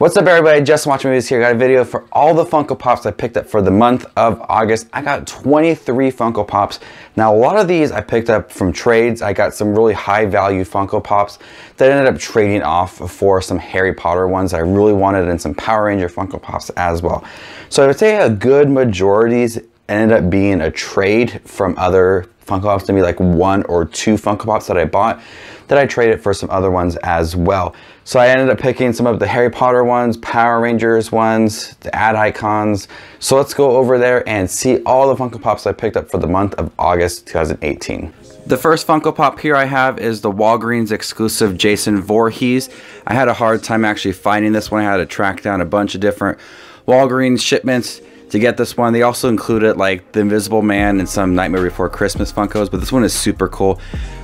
What's up, everybody? Justin Watches Movies here. Got a video for all the Funko Pops I picked up for the month of August. I got 23 Funko Pops. Now, a lot of these I picked up from trades. I got some really high-value Funko Pops that I ended up trading off for some Harry Potter ones I really wanted and some Power Ranger Funko Pops as well. So I would say a good majority ended up being a trade from other Funko Pops, maybe like one or two Funko Pops that I bought that I traded for some other ones as well. So I ended up picking some of the Harry Potter ones, Power Rangers ones, the ad icons. So let's go over there and see all the Funko Pops I picked up for the month of August 2018. The first Funko Pop here I have is the Walgreens exclusive Jason Voorhees. I had a hard time actually finding this one. I had to track down a bunch of different Walgreens shipments to get this one. They also included like the Invisible Man and some Nightmare Before Christmas Funkos, but this one is super cool.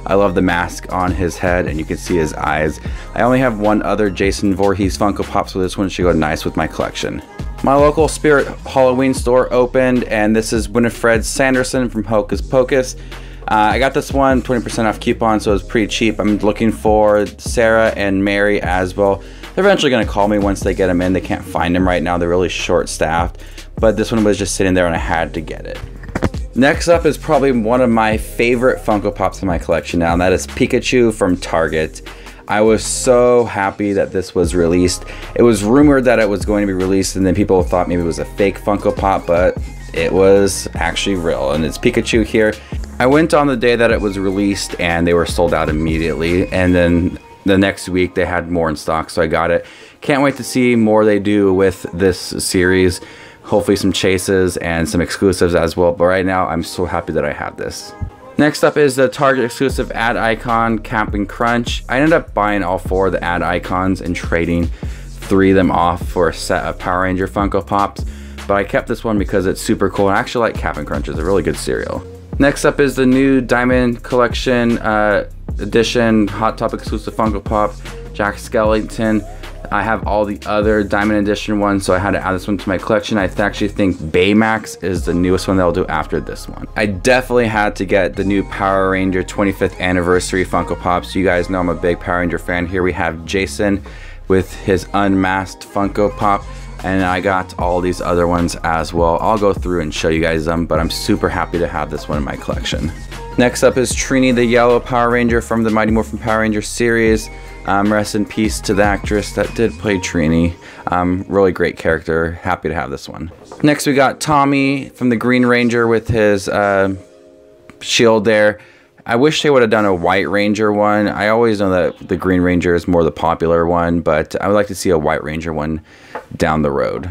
I love the mask on his head and you can see his eyes. I only have one other Jason Voorhees Funko Pop, so this one should go nice with my collection. My local Spirit Halloween store opened, and this is Winifred Sanderson from Hocus Pocus. I got this one 20% off coupon, so it was pretty cheap. I'm looking for Sarah and Mary as well. They're eventually gonna call me once they get them in. They can't find them right now, they're really short staffed. But this one was just sitting there and I had to get it. Next up is probably one of my favorite Funko Pops in my collection now, and that is Pikachu from Target. I was so happy that this was released. It was rumored that it was going to be released and then people thought maybe it was a fake Funko Pop, but it was actually real, and it's Pikachu here. I went on the day that it was released and they were sold out immediately, and then the next week they had more in stock, so I got it. Can't wait to see more they do with this series. Hopefully some chases and some exclusives as well, but right now I'm so happy that I have this. Next up is the Target exclusive ad icon, Cap'n Crunch. I ended up buying all four of the ad icons and trading three of them off for a set of Power Ranger Funko Pops, but I kept this one because it's super cool and I actually like Cap'n Crunch. It's a really good cereal. Next up is the new Diamond Collection Edition Hot Top exclusive Funko Pop, Jack Skellington. I have all the other Diamond Edition ones, so I had to add this one to my collection. I actually think Baymax is the newest one they'll do after this one. I definitely had to get the new Power Ranger 25th Anniversary Funko Pops. You guys know I'm a big Power Ranger fan. Here we have Jason with his unmasked Funko Pop, and I got all these other ones as well. I'll go through and show you guys them, but I'm super happy to have this one in my collection. Next up is Trini, the yellow Power Ranger from the Mighty Morphin Power Ranger series. Rest in peace to the actress that did play Trini. Really great character. Happy to have this one. Next we got Tommy from the Green Ranger with his shield there. I wish they would have done a White Ranger one. I always know that the Green Ranger is more the popular one, but I would like to see a White Ranger one down the road.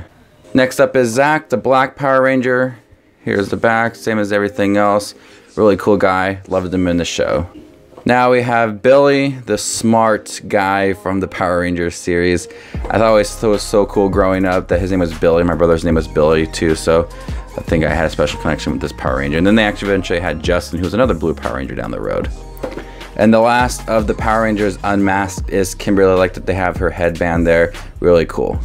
Next up is Zack, the Black Power Ranger. Here's the back, same as everything else. Really cool guy. Loved him in the show. Now we have Billy, the smart guy from the Power Rangers series. I thought it was so cool growing up that his name was Billy. My brother's name was Billy too, so I think I had a special connection with this Power Ranger. And then they actually eventually had Justin, who was another Blue Power Ranger down the road. And the last of the Power Rangers unmasked is Kimberly. I like that they have her headband there. Really cool.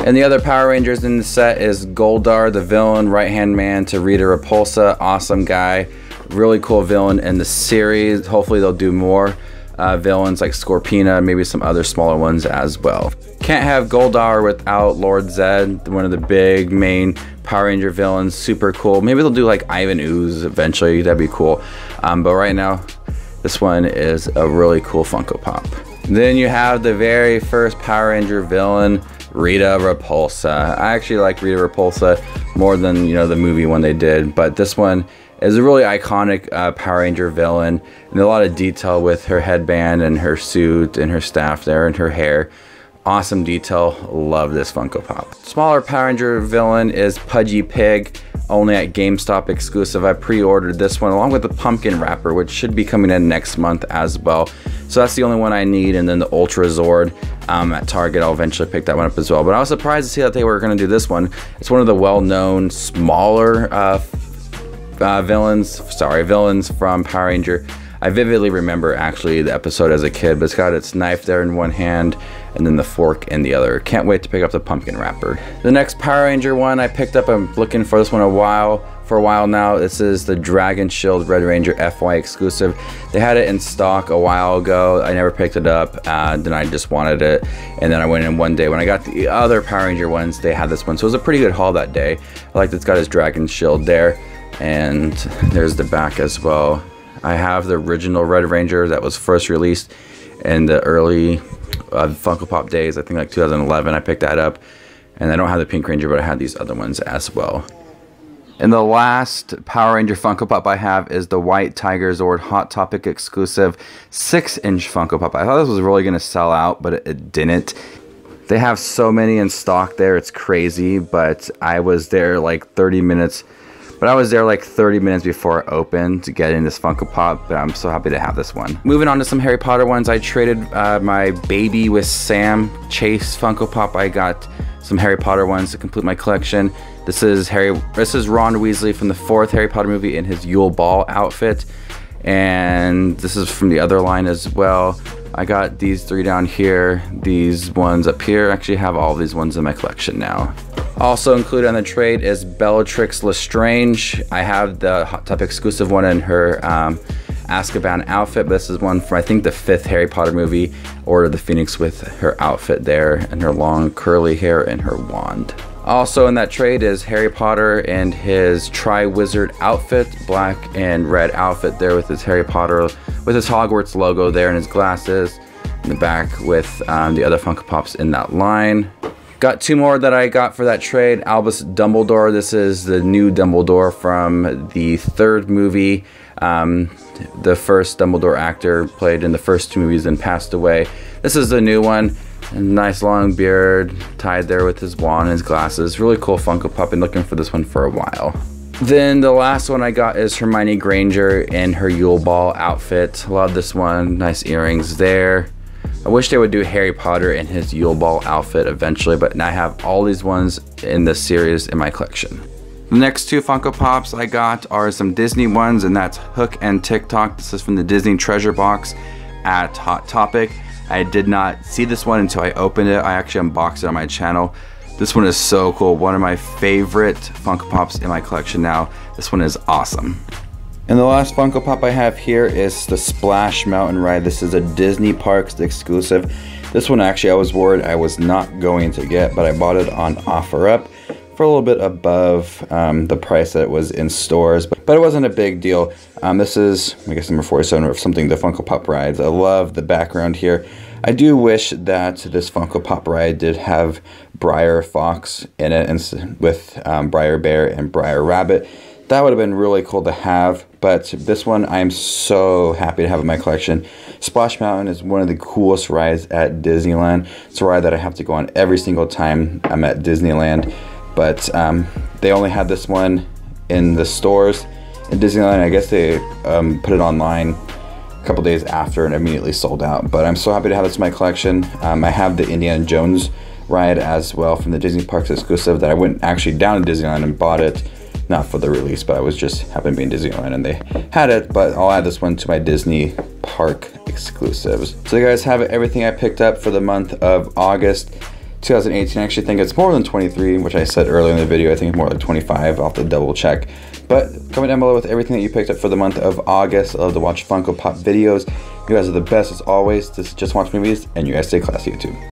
And the other Power Rangers in the set is Goldar, the villain, right-hand man to Rita Repulsa. Awesome guy. Really cool villain in the series. Hopefully they'll do more villains like Scorpina, maybe some other smaller ones as well. Can't have Goldar without Lord Zed, one of the big main Power Ranger villains. Super cool. Maybe they'll do like Ivan Ooze eventually. That'd be cool. But right now, this one is a really cool Funko Pop. Then you have the very first Power Ranger villain, Rita Repulsa. I actually like Rita Repulsa more than, you know, the movie one they did, but this one is a really iconic Power Ranger villain, and a lot of detail with her headband and her suit and her staff there and her hair. Awesome detail. Love this Funko Pop. Smaller Power Ranger villain is Pudgy Pig, only at GameStop exclusive. I pre-ordered this one along with the pumpkin wrapper, which should be coming in next month as well. So that's the only one I need, and then the Ultra Zord at Target. I'll eventually pick that one up as well. But I was surprised to see that they were going to do this one. It's one of the well-known smaller villains from Power Ranger. I vividly remember actually the episode as a kid, but it's got its knife there in one hand and then the fork in the other. Can't wait to pick up the pumpkin wrapper. The next Power Ranger one I picked up, I'm looking for this one for a while now. This is the Dragon Shield Red Ranger FY exclusive. They had it in stock a while ago. I never picked it up, then I just wanted it, and then I went in one day when I got the other Power Ranger ones, they had this one, so it was a pretty good haul that day. I like that it's got his Dragon Shield there, and there's the back as well. I have the original Red Ranger that was first released in the early Funko Pop days, I think like 2011. I picked that up, and I don't have the Pink Ranger, but I had these other ones as well. And the last Power Ranger Funko Pop I have is the White Tiger Zord Hot Topic exclusive 6-inch Funko Pop. I thought this was really going to sell out, but it didn't. They have so many in stock there, it's crazy, but I was there like 30 minutes. But I was there like 30 minutes before it opened to get in this Funko Pop, but I'm so happy to have this one. Moving on to some Harry Potter ones, I traded my Baby with Sam Chase Funko Pop. I got some Harry Potter ones to complete my collection. This is Ron Weasley from the 4th Harry Potter movie in his Yule Ball outfit. And this is from the other line as well. I got these 3 down here, these ones up here. I actually have all these ones in my collection now. Also included on the trade is Bellatrix Lestrange. I have the Hot Topic exclusive one in her Azkaban outfit, but this is one from I think the 5th Harry Potter movie, Order of the Phoenix, with her outfit there and her long curly hair and her wand. Also in that trade is Harry Potter and his Tri-Wizard outfit, black and red outfit there with his Harry Potter, with his Hogwarts logo there and his glasses in the back with the other Funko Pops in that line. Got 2 more that I got for that trade. Albus Dumbledore. This is the new Dumbledore from the 3rd movie. The first Dumbledore actor played in the first 2 movies and passed away. This is the new one. Nice long beard tied there with his wand and his glasses. Really cool Funko Pop. Been looking for this one for a while. Then the last one I got is Hermione Granger in her Yule Ball outfit. Love this one. Nice earrings there. I wish they would do Harry Potter in his Yule Ball outfit eventually, but I have all these ones in this series in my collection. The next 2 Funko Pops I got are some Disney ones, and that's Hook and TikTok. This is from the Disney Treasure Box at Hot Topic. I did not see this one until I opened it. I actually unboxed it on my channel. This one is so cool. One of my favorite Funko Pops in my collection now. This one is awesome. And the last Funko Pop I have here is the Splash Mountain ride. This is a Disney Parks exclusive. This one actually I was worried I was not going to get, but I bought it on OfferUp for a little bit above the price that it was in stores, but it wasn't a big deal. This is, I guess, number 47 or something, the Funko Pop rides. I love the background here. I do wish that this Funko Pop ride did have Briar Fox in it, and with Briar Bear and Briar Rabbit. That would have been really cool to have, but this one I'm so happy to have in my collection. Splash Mountain is one of the coolest rides at Disneyland. It's a ride that I have to go on every single time I'm at Disneyland, but they only had this one in the stores in Disneyland. I guess they put it online a couple days after and immediately sold out, but I'm so happy to have this in my collection. I have the Indiana Jones ride as well from the Disney Parks exclusive that I went actually down to Disneyland and bought it. Not for the release, but I was just happened to be in Disneyland and they had it, but I'll add this one to my Disney Park exclusives. So you guys have everything I picked up for the month of August 2018. I actually think it's more than 23, which I said earlier in the video. I think it's more like 25. I'll have to double check. But comment down below with everything that you picked up for the month of August. I love to watch Funko Pop videos. You guys are the best as always. This is Just Watch Movies, and you guys stay classy, YouTube.